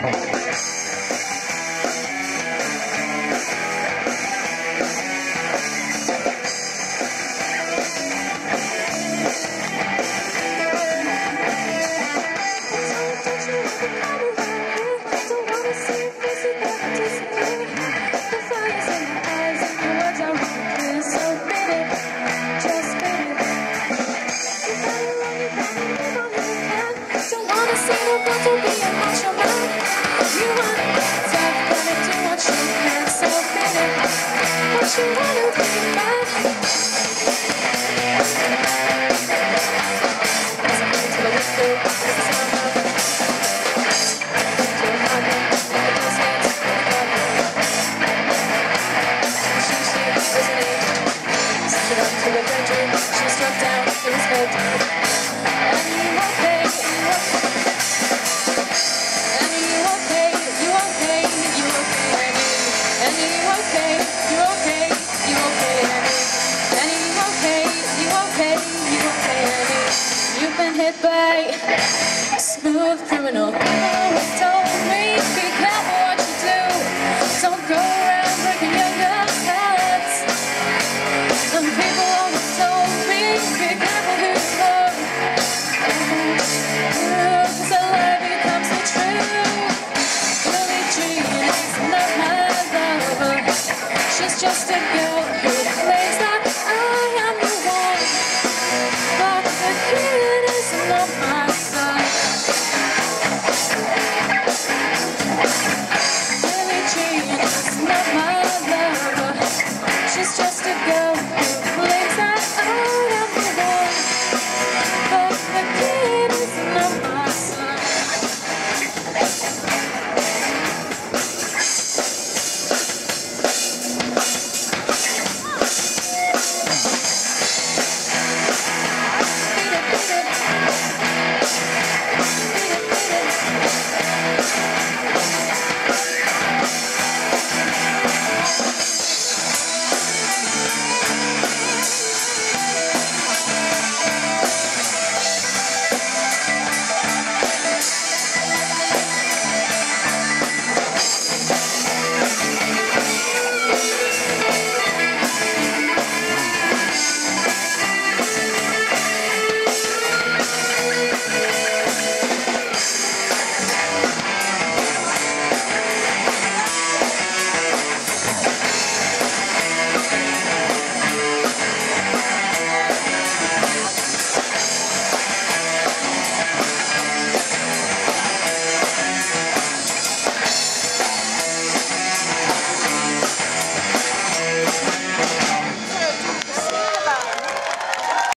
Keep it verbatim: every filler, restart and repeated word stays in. You wanna be by Smooth Criminal. Oh, don't make me care what you do. Don't go.